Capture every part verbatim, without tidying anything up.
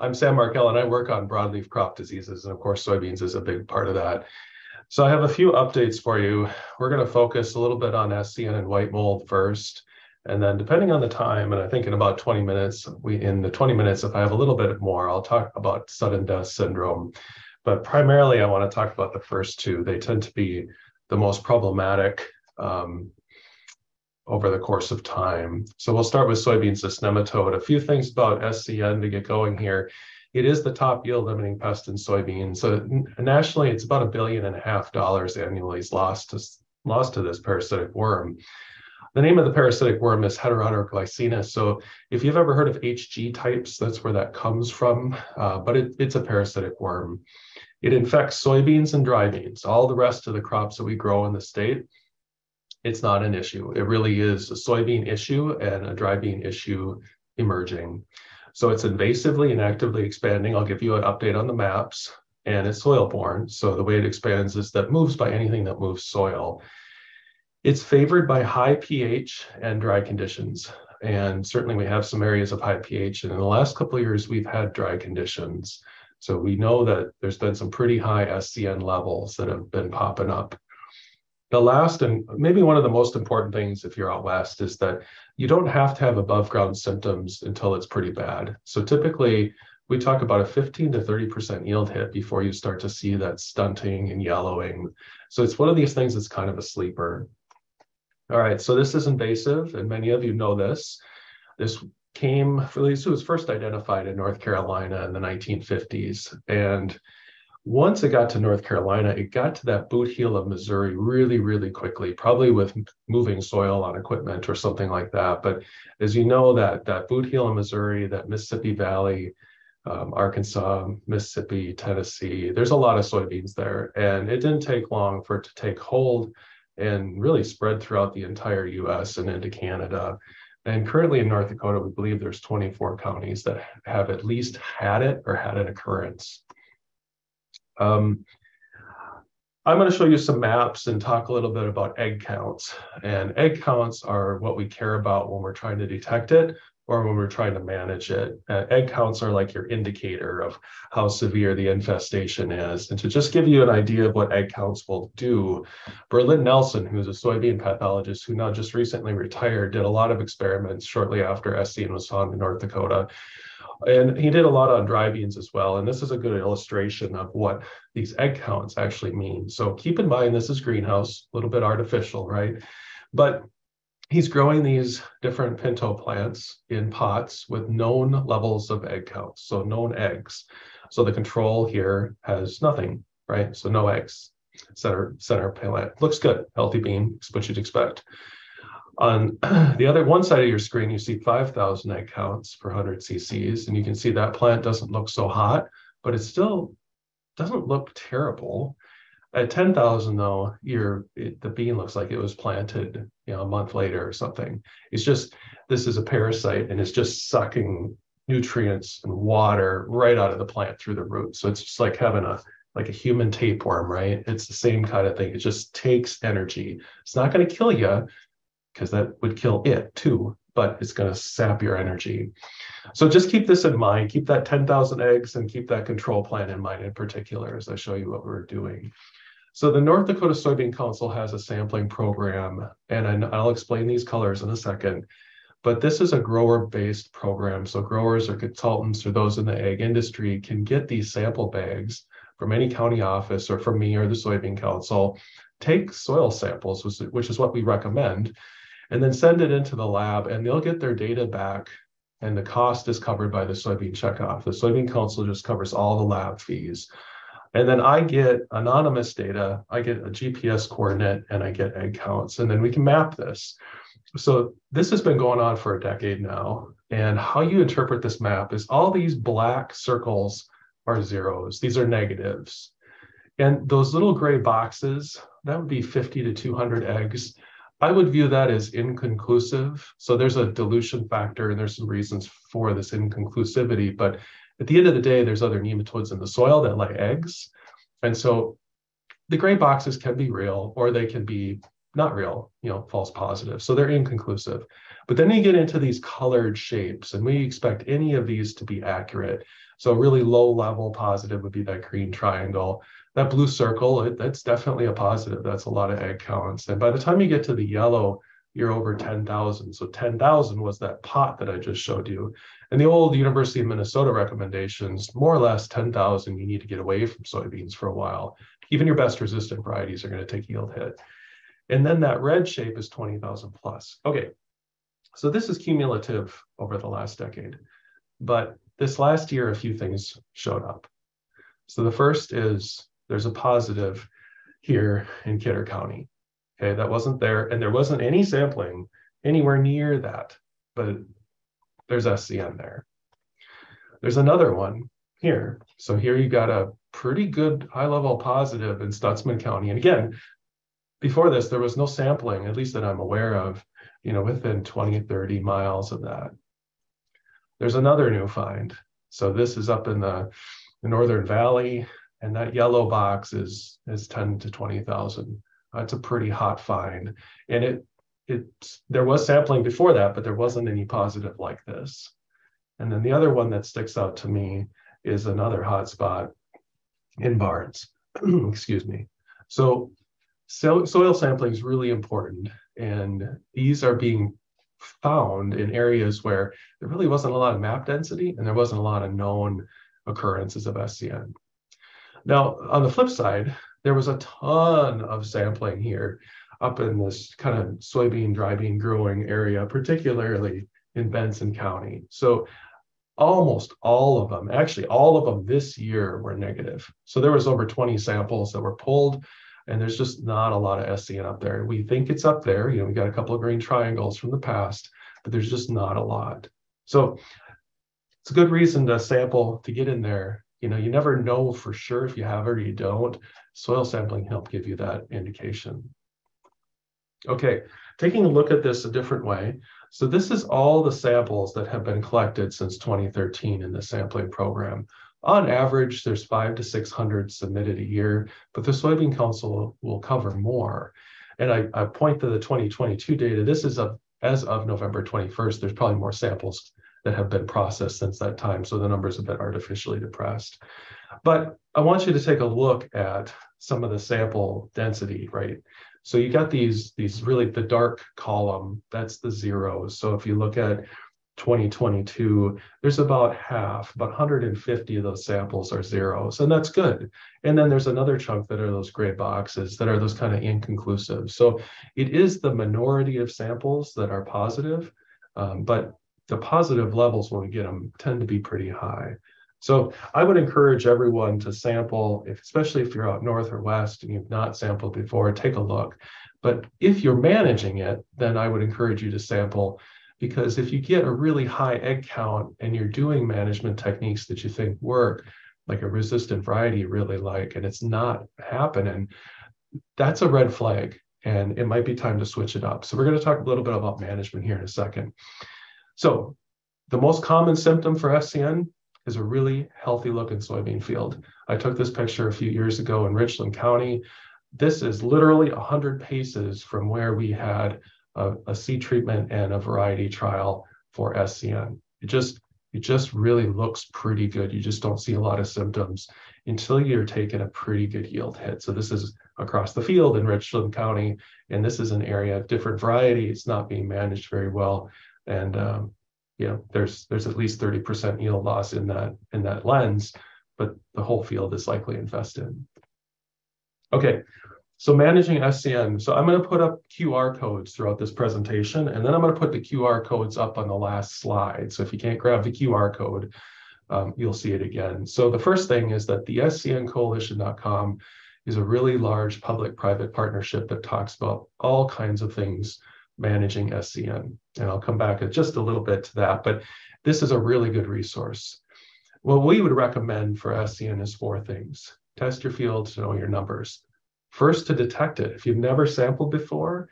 I'm Sam Markell, and I work on broadleaf crop diseases, and of course soybeans is a big part of that. So I have a few updates for you. We're going to focus a little bit on S C N and white mold first, and then depending on the time, and I think in about twenty minutes, we in the twenty minutes, if I have a little bit more, I'll talk about sudden death syndrome. But primarily, I want to talk about the first two. They tend to be the most problematic um, over the course of time. So we'll start with soybean cyst nematode. A few things about S C N to get going here. It is the top yield limiting pest in soybeans. So nationally, it's about a billion and a half dollars annually is lost to, lost to this parasitic worm. The name of the parasitic worm is Heterodera glycines. So if you've ever heard of H G types, that's where that comes from, uh, but it, it's a parasitic worm. It infects soybeans and dry beans, all the rest of the crops that we grow in the state. It's not an issue. It really is a soybean issue and a dry bean issue emerging. So it's invasively and actively expanding. I'll give you an update on the maps, and it's soil-borne. So the way it expands is that moves by anything that moves soil. It's favored by high pH and dry conditions. And certainly we have some areas of high pH. And in the last couple of years, we've had dry conditions. So we know that there's been some pretty high S C N levels that have been popping up. The last and maybe one of the most important things if you're out west is that you don't have to have above ground symptoms until it's pretty bad. So typically we talk about a fifteen to thirty percent yield hit before you start to see that stunting and yellowing. So it's one of these things that's kind of a sleeper. All right, so this is invasive, and many of you know this. This came, at least it was first identified in North Carolina in the nineteen fifties. And once it got to North Carolina, it got to that boot heel of Missouri really, really quickly, probably with moving soil on equipment or something like that. But as you know, that, that boot heel of Missouri, that Mississippi Valley, um, Arkansas, Mississippi, Tennessee, there's a lot of soybeans there. And it didn't take long for it to take hold and really spread throughout the entire U S and into Canada. And currently in North Dakota, we believe there's twenty-four counties that have at least had it or had an occurrence. Um, I'm going to show you some maps and talk a little bit about egg counts. And egg counts are what we care about when we're trying to detect it or when we're trying to manage it. Uh, egg counts are like your indicator of how severe the infestation is. And to just give you an idea of what egg counts will do, Berlin Nelson, who's a soybean pathologist who now just recently retired, did a lot of experiments shortly after S C N was found in North Dakota. And he did a lot on dry beans as well. And this is a good illustration of what these egg counts actually mean. So keep in mind, this is greenhouse, a little bit artificial, right? But he's growing these different pinto plants in pots with known levels of egg counts, so known eggs. So the control here has nothing, right? So no eggs, center, center plant. Looks good, healthy bean, it's what you'd expect. On the other one side of your screen, you see five thousand egg counts per one hundred C C's, and you can see that plant doesn't look so hot, but it still doesn't look terrible. At ten thousand, though, you're, it, the bean looks like it was planted, you know, a month later or something. It's just, this is a parasite, and it's just sucking nutrients and water right out of the plant through the roots. So it's just like having a like a human tapeworm, right? It's the same kind of thing. It just takes energy. It's not going to kill you, because that would kill it too, but it's going to sap your energy. So just keep this in mind. Keep that ten thousand eggs and keep that control plan in mind in particular as I show you what we're doing. So the North Dakota Soybean Council has a sampling program, and I'll explain these colors in a second, but this is a grower-based program. So growers or consultants or those in the egg industry can get these sample bags from any county office or from me or the Soybean Council, take soil samples, which is what we recommend, and then send it into the lab, and they'll get their data back, and the cost is covered by the soybean checkoff. The Soybean Council just covers all the lab fees. And then I get anonymous data, I get a G P S coordinate, and I get egg counts, and then we can map this. So this has been going on for a decade now, and how you interpret this map is all these black circles are zeros. These are negatives. And those little gray boxes, that would be fifty to two hundred eggs. I would view that as inconclusive. So there's a dilution factor, and there's some reasons for this inconclusivity. But at the end of the day, there's other nematodes in the soil that lay eggs. And so the gray boxes can be real, or they can be not real, you know, false positives. So they're inconclusive. But then you get into these colored shapes, and we expect any of these to be accurate. So a really low level positive would be that green triangle. That blue circle, it, that's definitely a positive. That's a lot of egg counts. And by the time you get to the yellow, you're over ten thousand. So ten thousand was that pot that I just showed you. And the old University of Minnesota recommendations, more or less ten thousand, you need to get away from soybeans for a while. Even your best resistant varieties are going to take yield hit. And then that red shape is twenty thousand plus. Okay, so this is cumulative over the last decade. But this last year, a few things showed up. So the first is there's a positive here in Kidder County. Okay, that wasn't there, and there wasn't any sampling anywhere near that, but there's S C N there. There's another one here. So here you got a pretty good high-level positive in Stutsman County. And again, before this, there was no sampling, at least that I'm aware of, you know, within twenty, thirty miles of that. There's another new find. So this is up in the, the Northern Valley, and that yellow box is, is ten to twenty thousand. That's a pretty hot find. And it, it, there was sampling before that, but there wasn't any positive like this. And then the other one that sticks out to me is another hot spot in Barnes, excuse me. So, so soil sampling is really important. And these are being found in areas where there really wasn't a lot of map density and there wasn't a lot of known occurrences of S C N. Now, on the flip side, there was a ton of sampling here up in this kind of soybean, dry bean growing area, particularly in Benson County. So almost all of them, actually all of them this year were negative. So there was over twenty samples that were pulled, and there's just not a lot of S C N up there. We think it's up there. You know, we got a couple of green triangles from the past, but there's just not a lot. So it's a good reason to sample, to get in there. You know, you never know for sure if you have it or you don't. Soil sampling help give you that indication. Okay, taking a look at this a different way. So this is all the samples that have been collected since twenty thirteen in the sampling program. On average, there's five to six hundred submitted a year, but the Soybean Council will cover more. And I, I point to the twenty twenty-two data. This is a, as of November twenty-first, there's probably more samples that have been processed since that time. So the numbers have been artificially depressed. But I want you to take a look at some of the sample density, right? So you got these, these really, the dark column, that's the zeros. So if you look at twenty twenty-two, there's about half, about one hundred fifty of those samples are zeros, and that's good. And then there's another chunk that are those gray boxes that are those kind of inconclusive. So it is the minority of samples that are positive, um, but the positive levels, when we get them, tend to be pretty high. So I would encourage everyone to sample, if, especially if you're out north or west and you've not sampled before, take a look. But if you're managing it, then I would encourage you to sample, because if you get a really high egg count and you're doing management techniques that you think work, like a resistant variety you really like, and it's not happening, that's a red flag, and it might be time to switch it up. So we're going to talk a little bit about management here in a second. So the most common symptom for S C N is a really healthy looking soybean field. I took this picture a few years ago in Richland County. This is literally one hundred paces from where we had a, a seed treatment and a variety trial for S C N. It just, it just really looks pretty good. You just don't see a lot of symptoms until you're taking a pretty good yield hit. So this is across the field in Richland County, and this is an area of different variety. It's not being managed very well. And um, yeah, there's there's at least thirty percent yield loss in that in that lens, but the whole field is likely infested. Okay, so managing S C N. So I'm going to put up Q R codes throughout this presentation, and then I'm going to put the Q R codes up on the last slide. So if you can't grab the Q R code, um, you'll see it again. So the first thing is that the S C N coalition dot com is a really large public-private partnership that talks about all kinds of things managing S C N. And I'll come back just a little bit to that, but this is a really good resource. What we would recommend for S C N is four things. Test your fields to know your numbers. First, to detect it. If you've never sampled before,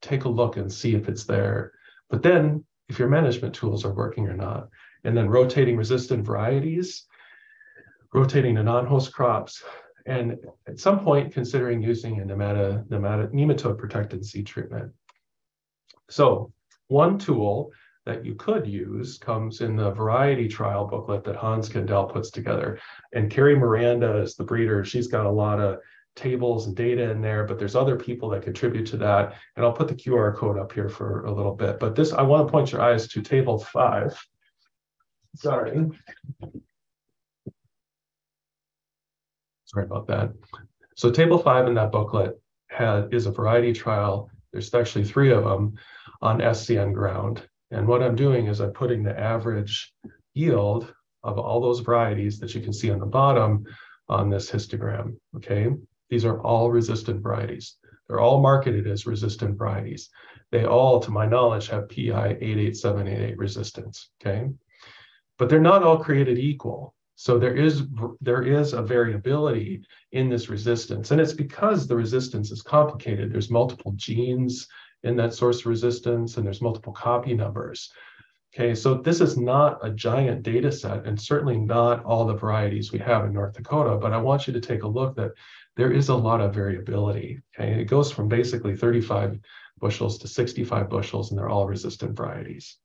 take a look and see if it's there. But then, if your management tools are working or not. And then rotating resistant varieties, rotating to non-host crops, and at some point considering using a nemata, nemata, nematode protectant seed treatment. So one tool that you could use comes in the variety trial booklet that Hans Kendall puts together. And Carrie Miranda is the breeder. She's got a lot of tables and data in there, but there's other people that contribute to that. And I'll put the Q R code up here for a little bit. But this, I want to point your eyes to table five. Sorry. Sorry about that. So table five in that booklet had, is a variety trial. There's actually three of them on S C N ground. And what I'm doing is I'm putting the average yield of all those varieties that you can see on the bottom on this histogram, okay? These are all resistant varieties. They're all marketed as resistant varieties. They all, to my knowledge, have P I eight eight seven eight eight resistance, okay? But they're not all created equal. So there is, there is a variability in this resistance. And it's because the resistance is complicated. There's multiple genes in that source of resistance, and there's multiple copy numbers. Okay, so this is not a giant data set, and certainly not all the varieties we have in North Dakota, but I want you to take a look that there is a lot of variability. Okay, it goes from basically thirty-five bushels to sixty-five bushels, and they're all resistant varieties.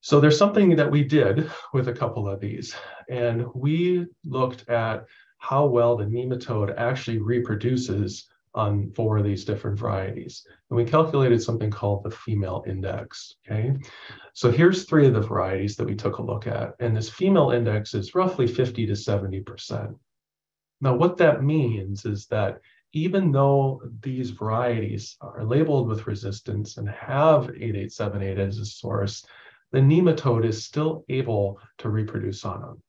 So there's something that we did with a couple of these, and we looked at how well the nematode actually reproduces on four of these different varieties. And we calculated something called the female index, okay? So here's three of the varieties that we took a look at. And this female index is roughly fifty to seventy percent. Now, what that means is that even though these varieties are labeled with resistance and have eight eight seven eight as a source, the nematode is still able to reproduce on them.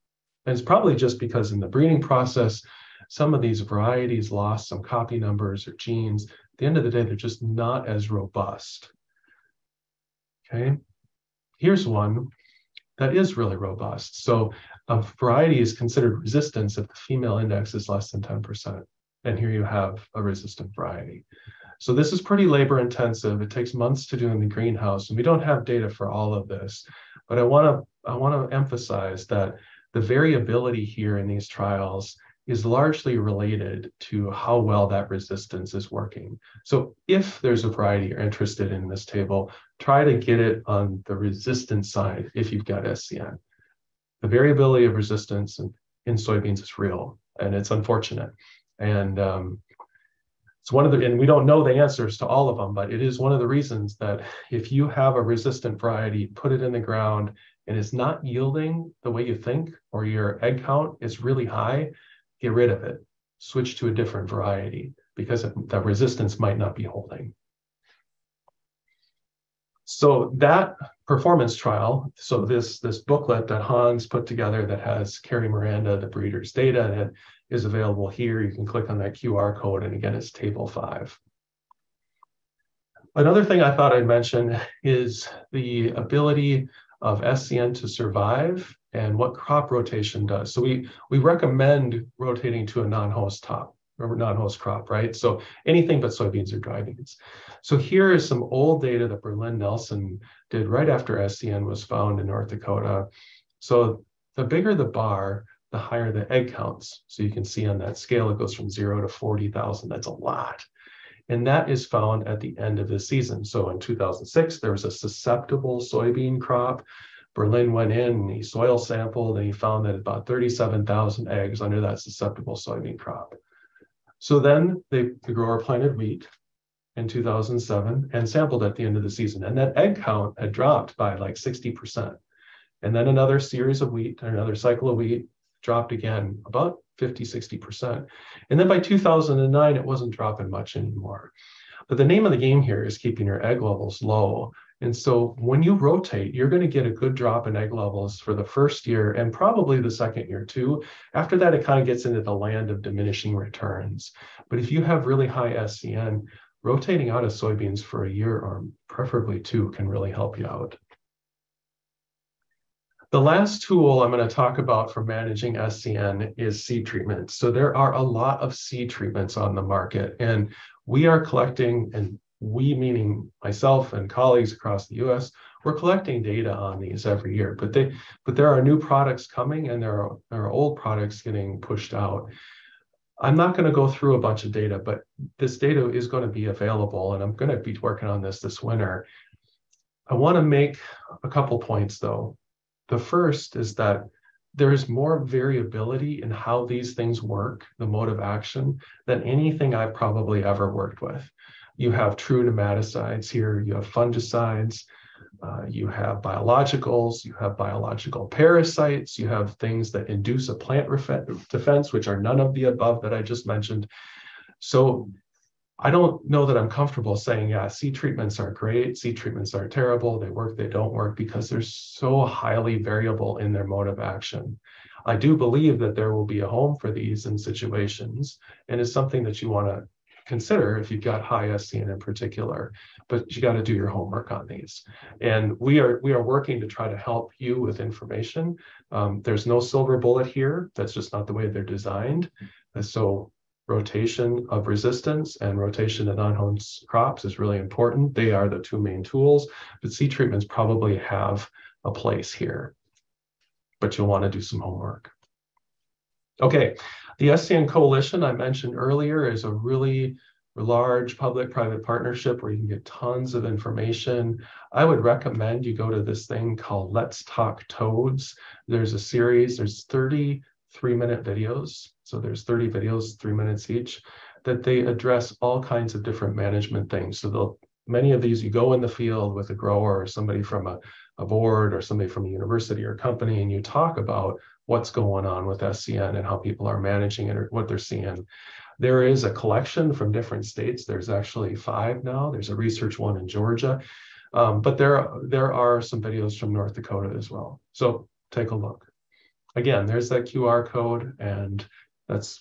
And it's probably just because in the breeding process, some of these varieties lost some copy numbers or genes. At the end of the day, they're just not as robust. Okay, here's one that is really robust. So a variety is considered resistance if the female index is less than ten percent. And here you have a resistant variety. So this is pretty labor intensive. It takes months to do in the greenhouse, and we don't have data for all of this. But I want to I want to emphasize that the variability here in these trials is largely related to how well that resistance is working. So if there's a variety you're interested in this table, try to get it on the resistance side if you've got S C N. The variability of resistance in, in soybeans is real, and it's unfortunate. And um, it's one of the, and we don't know the answers to all of them, but it is one of the reasons that if you have a resistant variety, put it in the ground and it's not yielding the way you think, or your egg count is really high, get rid of it, switch to a different variety, because that resistance might not be holding. So that performance trial, so this, this booklet that Hans put together that has Carrie Miranda, the breeder's data, that is available here. You can click on that Q R code, and again, it's table five. Another thing I thought I'd mention is the ability of S C N to survive and what crop rotation does. So we, we recommend rotating to a non-host top or non-host crop, right? So anything but soybeans or dry beans. So here is some old data that Berlin Nelson did right after S C N was found in North Dakota. So the bigger the bar, the higher the egg counts. So you can see on that scale, it goes from zero to forty thousand. That's a lot. And that is found at the end of the season. So in two thousand six, there was a susceptible soybean crop. Berlin went in and he soil sampled, and he found that about thirty-seven thousand eggs under that susceptible soybean crop. So then they, the grower planted wheat in two thousand seven and sampled at the end of the season. And that egg count had dropped by like sixty percent. And then another series of wheat, another cycle of wheat dropped again about fifty, sixty percent. And then by two thousand nine, it wasn't dropping much anymore. But the name of the game here is keeping your egg levels low. And so when you rotate, you're going to get a good drop in egg levels for the first year and probably the second year too. After that, it kind of gets into the land of diminishing returns. But if you have really high S C N, rotating out of soybeans for a year or preferably two can really help you out. The last tool I'm going to talk about for managing S C N is seed treatment. So there are a lot of seed treatments on the market, and we are collecting, and we meaning myself and colleagues across the U S, We're collecting data on these every year, but they but there are new products coming and there are, there are old products getting pushed out. I'm not going to go through a bunch of data, but this data is going to be available, and I'm going to be working on this this winter. I want to make a couple points, though. The first is that there is more variability in how these things work, the mode of action, than anything I've probably ever worked with. You have true nematicides here, you have fungicides, uh, you have biologicals, you have biological parasites, you have things that induce a plant defense, which are none of the above that I just mentioned. So I don't know that I'm comfortable saying, yeah, seed treatments are great, seed treatments are terrible, they work, they don't work, because they're so highly variable in their mode of action. I do believe that there will be a home for these in situations, and it's something that you want to consider if you've got high S C N in particular, but you got to do your homework on these. And we are we are working to try to help you with information. Um, there's no silver bullet here. That's just not the way they're designed. And so rotation of resistance and rotation of non-home crops is really important. They are the two main tools, but seed treatments probably have a place here, but you'll want to do some homework. Okay, the S C N Coalition I mentioned earlier is a really large public-private partnership where you can get tons of information. I would recommend you go to this thing called Let's Talk Toads. There's a series, there's thirty three-minute videos, so there's thirty videos, three minutes each, that they address all kinds of different management things. So they'll, many of these, you go in the field with a grower or somebody from a, a board or somebody from a university or company, and you talk about what's going on with S C N and how people are managing it or what they're seeing. There is a collection from different states. There's actually five now. There's a research one in Georgia, um, but there, there are some videos from North Dakota as well. So take a look. Again, there's that Q R code, and that's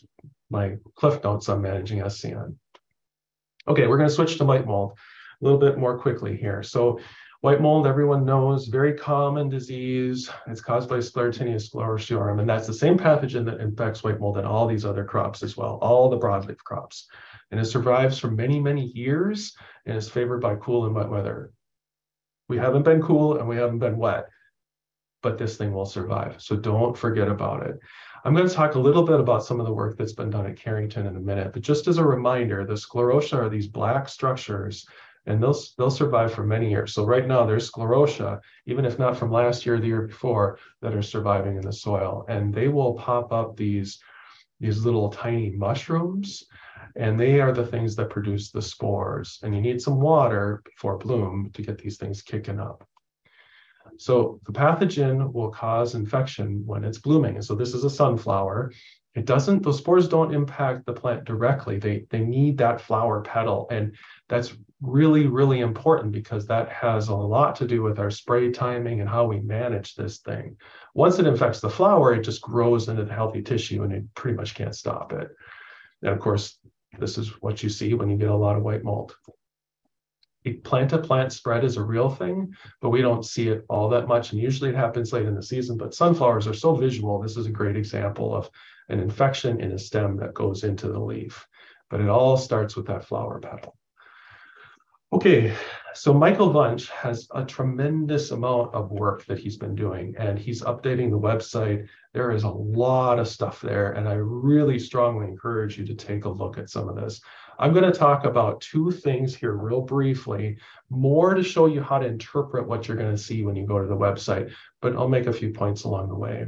my cliff notes on managing S C N. Okay, we're going to switch to white mold a little bit more quickly here. So white mold, everyone knows, very common disease. It's caused by Sclerotinia sclerotiorum, and that's the same pathogen that infects white mold in all these other crops as well, all the broadleaf crops. And it survives for many, many years and is favored by cool and wet weather. We haven't been cool and we haven't been wet, but this thing will survive. So don't forget about it. I'm going to talk a little bit about some of the work that's been done at Carrington in a minute, but just as a reminder, the sclerotia are these black structures, and they'll, they'll survive for many years. So right now there's sclerotia, even if not from last year or the year before, that are surviving in the soil. And they will pop up these, these little tiny mushrooms, and they are the things that produce the spores. And you need some water before bloom to get these things kicking up. So the pathogen will cause infection when it's blooming. And so this is a sunflower. It doesn't, those spores don't impact the plant directly. They, they need that flower petal. And that's really, really important because that has a lot to do with our spray timing and how we manage this thing. Once it infects the flower, it just grows into the healthy tissue and it pretty much can't stop it. And of course, this is what you see when you get a lot of white mold. Plant-to-plant spread is a real thing, but we don't see it all that much. And usually it happens late in the season, but sunflowers are so visual. This is a great example of an infection in a stem that goes into the leaf, but it all starts with that flower petal. Okay, so Michael Bunch has a tremendous amount of work that he's been doing, and he's updating the website. There is a lot of stuff there, and I really strongly encourage you to take a look at some of this. I'm going to talk about two things here real briefly, more to show you how to interpret what you're going to see when you go to the website, but I'll make a few points along the way.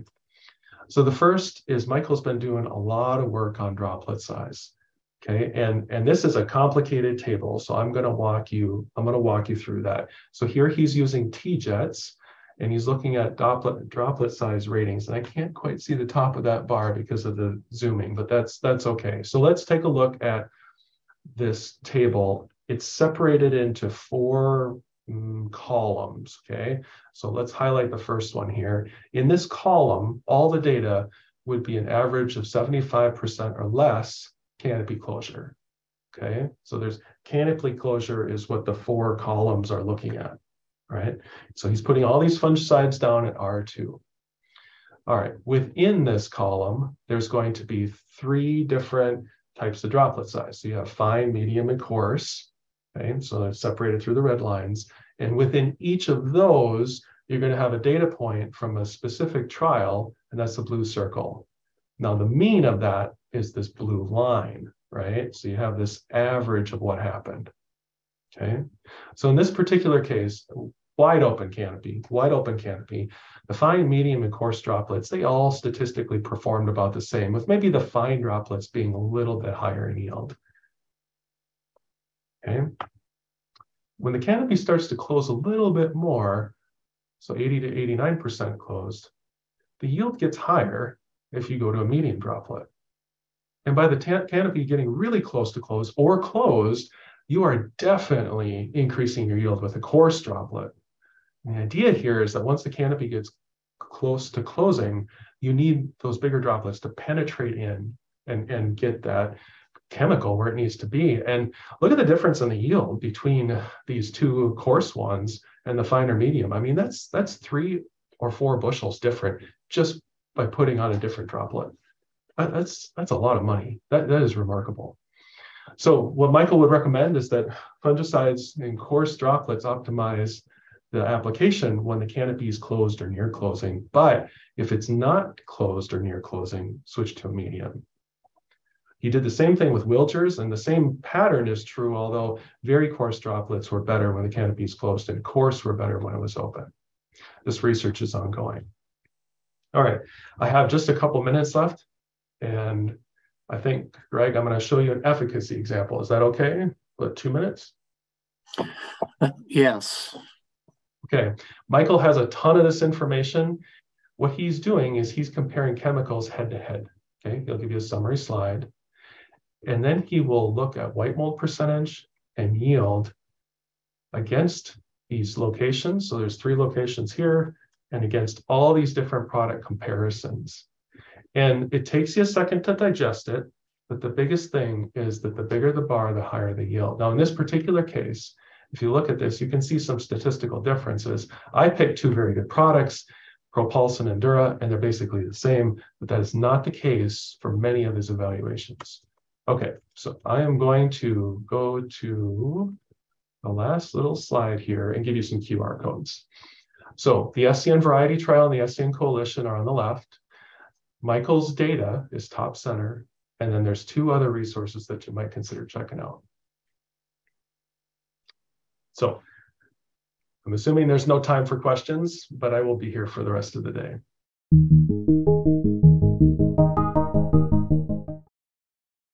So the first is Michael's been doing a lot of work on droplet size. Okay, and, and this is a complicated table, so I'm going to walk you, I'm going to walk you through that. So here he's using T-jets, and he's looking at droplet, droplet size ratings, and I can't quite see the top of that bar because of the zooming, but that's, that's okay. So let's take a look at this table. It's separated into four mm, columns, okay? So let's highlight the first one here. In this column, all the data would be an average of seventy-five percent or less canopy closure, okay? So there's canopy closure is what the four columns are looking at, right? So he's putting all these fungicides down at R two. All right, within this column, there's going to be three different types of droplet size. So you have fine, medium, and coarse, okay? So they're separated through the red lines. And within each of those, you're going to have a data point from a specific trial, and that's the blue circle. Now, the mean of that is this blue line, right? So you have this average of what happened, okay? So in this particular case, wide open canopy, wide open canopy, the fine, medium, and coarse droplets, they all statistically performed about the same, with maybe the fine droplets being a little bit higher in yield, okay? When the canopy starts to close a little bit more, so eighty to eighty-nine percent closed, the yield gets higher if you go to a medium droplet. And by the canopy getting really close to close or closed, you are definitely increasing your yield with a coarse droplet. And the idea here is that once the canopy gets close to closing, you need those bigger droplets to penetrate in and, and get that chemical where it needs to be. And look at the difference in the yield between these two coarse ones and the finer medium. I mean, that's that's three or four bushels different just by putting on a different droplet. That's that's a lot of money. That, that is remarkable. So what Michael would recommend is that fungicides and coarse droplets optimize the application when the canopy is closed or near closing. But if it's not closed or near closing, switch to a medium. He did the same thing with Wilgers, and the same pattern is true, although very coarse droplets were better when the canopy is closed and coarse were better when it was open. This research is ongoing. All right, I have just a couple minutes left. And I think, Greg, I'm going to show you an efficacy example. Is that okay? About two minutes? Yes. Okay. Michael has a ton of this information. What he's doing is he's comparing chemicals head to head. Okay. He'll give you a summary slide. And then he will look at white mold percentage and yield against these locations. So there's three locations here and against all these different product comparisons. And it takes you a second to digest it, but the biggest thing is that the bigger the bar, the higher the yield. Now, in this particular case, if you look at this, you can see some statistical differences. I picked two very good products, Propulse and Endura, and they're basically the same, but that is not the case for many of his evaluations. Okay, so I am going to go to the last little slide here and give you some Q R codes. So the S C N variety trial and the S C N coalition are on the left. Michael's data is top center, and then there's two other resources that you might consider checking out. So I'm assuming there's no time for questions, but I will be here for the rest of the day.